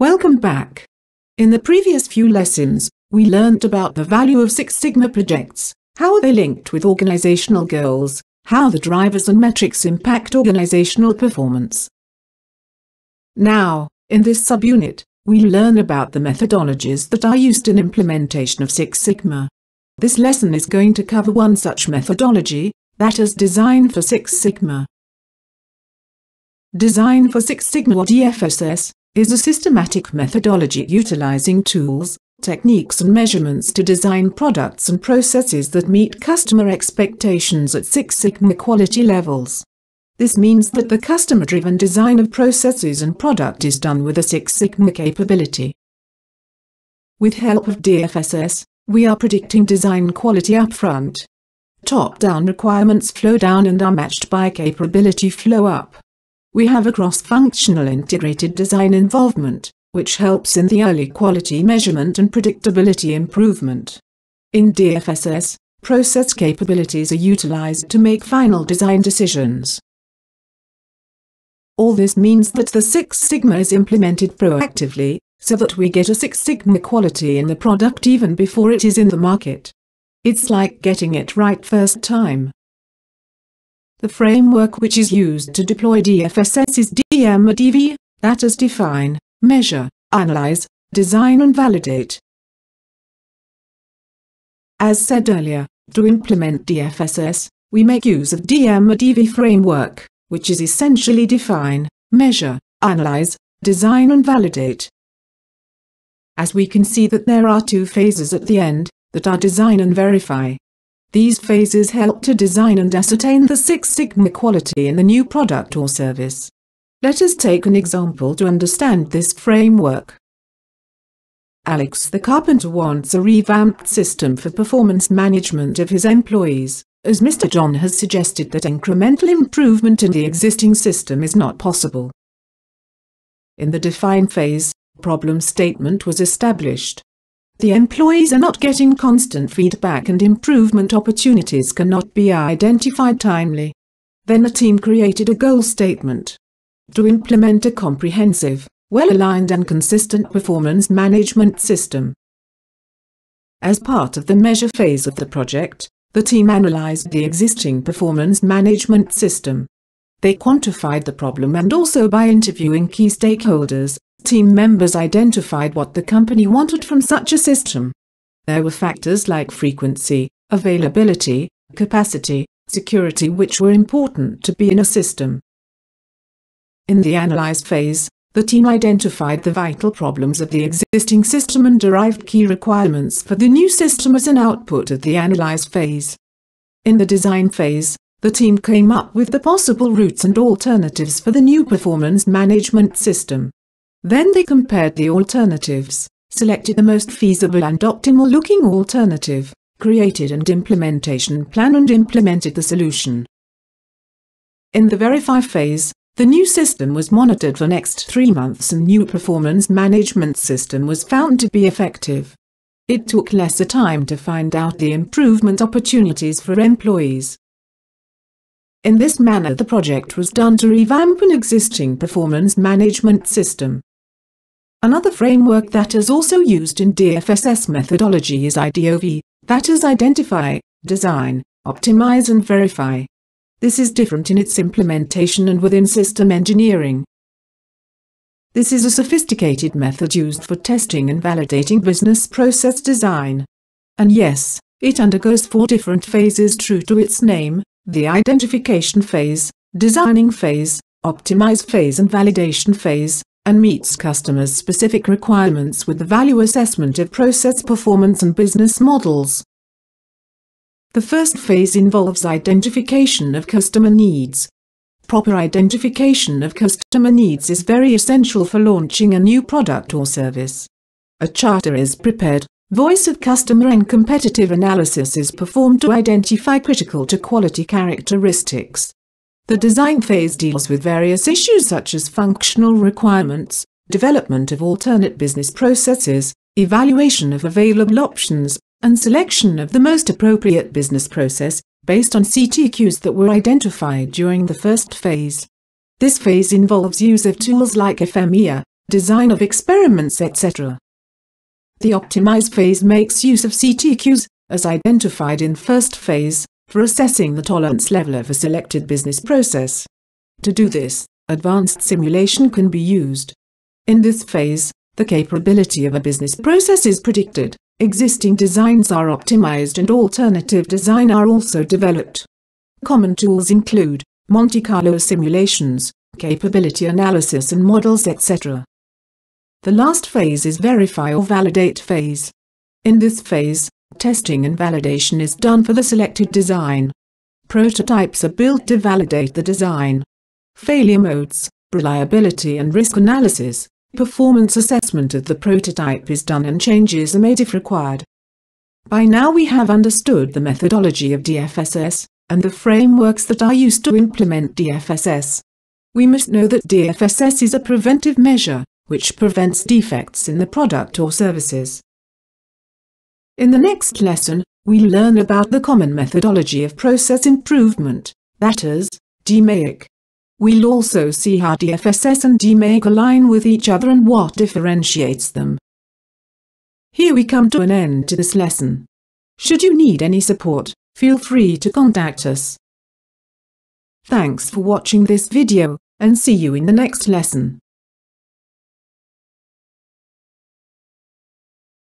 Welcome back. In the previous few lessons, we learned about the value of Six Sigma projects, how they linked with organizational goals, how the drivers and metrics impact organizational performance. Now, in this subunit, we learn about the methodologies that are used in implementation of Six Sigma. This lesson is going to cover one such methodology, that is Design for Six Sigma. Design for Six Sigma, or DFSS, is a systematic methodology utilizing tools, techniques and measurements to design products and processes that meet customer expectations at Six Sigma quality levels. This means that the customer-driven design of processes and product is done with a Six Sigma capability. With help of DFSS, we are predicting design quality upfront. Top-down requirements flow down and are matched by capability flow up. We have a cross-functional integrated design involvement, which helps in the early quality measurement and predictability improvement. In DFSS, process capabilities are utilized to make final design decisions. All this means that the Six Sigma is implemented proactively, so that we get a Six Sigma quality in the product even before it is in the market. It's like getting it right first time. The framework which is used to deploy DFSS is DMADV, that is define, measure, analyze, design and validate. As said earlier, to implement DFSS, we make use of DMADV framework, which is essentially define, measure, analyze, design and validate. As we can see that there are two phases at the end, that are design and verify. These phases help to design and ascertain the Six Sigma quality in the new product or service. Let us take an example to understand this framework. Alex the carpenter wants a revamped system for performance management of his employees, as Mr. John has suggested that incremental improvement in the existing system is not possible. In the define phase, a problem statement was established. The employees are not getting constant feedback and improvement opportunities cannot be identified timely. Then the team created a goal statement. To implement a comprehensive, well-aligned and consistent performance management system. As part of the measure phase of the project, the team analyzed the existing performance management system. They quantified the problem and also by interviewing key stakeholders, team members identified what the company wanted from such a system. There were factors like frequency, availability, capacity, security which were important to be in a system. In the analyze phase, the team identified the vital problems of the existing system and derived key requirements for the new system as an output of the analyze phase. In the design phase, the team came up with the possible routes and alternatives for the new performance management system. Then they compared the alternatives, selected the most feasible and optimal-looking alternative, created an implementation plan and implemented the solution. In the verify phase, the new system was monitored for the next 3 months and new performance management system was found to be effective. It took lesser time to find out the improvement opportunities for employees. In this manner the project was done to revamp an existing performance management system. Another framework that is also used in DFSS methodology is IDOV, that is identify, design, optimize and verify. This is different in its implementation and within system engineering. This is a sophisticated method used for testing and validating business process design. And yes, it undergoes 4 different phases true to its name, the identification phase, designing phase, optimize phase and validation phase, and meets customers' specific requirements with the value assessment of process performance and business models. The first phase involves identification of customer needs. Proper identification of customer needs is very essential for launching a new product or service. A charter is prepared, voice of customer and competitive analysis is performed to identify critical to quality characteristics. The design phase deals with various issues such as functional requirements, development of alternate business processes, evaluation of available options, and selection of the most appropriate business process, based on CTQs that were identified during the first phase. This phase involves use of tools like FMEA, design of experiments, etc. The optimize phase makes use of CTQs, as identified in first phase, for assessing the tolerance level of a selected business process. To do this, advanced simulation can be used. In this phase, the capability of a business process is predicted, existing designs are optimized and alternative design are also developed. Common tools include Monte Carlo simulations, capability analysis and models, etc. The last phase is verify or validate phase. In this phase, testing and validation is done for the selected design. Prototypes are built to validate the design. Failure modes, reliability and risk analysis, performance assessment of the prototype is done and changes are made if required. By now we have understood the methodology of DFSS, and the frameworks that are used to implement DFSS. We must know that DFSS is a preventive measure, which prevents defects in the product or services. In the next lesson, we learn about the common methodology of process improvement, that is, DMAIC. We'll also see how DFSS and DMAIC align with each other and what differentiates them. Here we come to an end to this lesson. Should you need any support, feel free to contact us. Thanks for watching this video, and see you in the next lesson.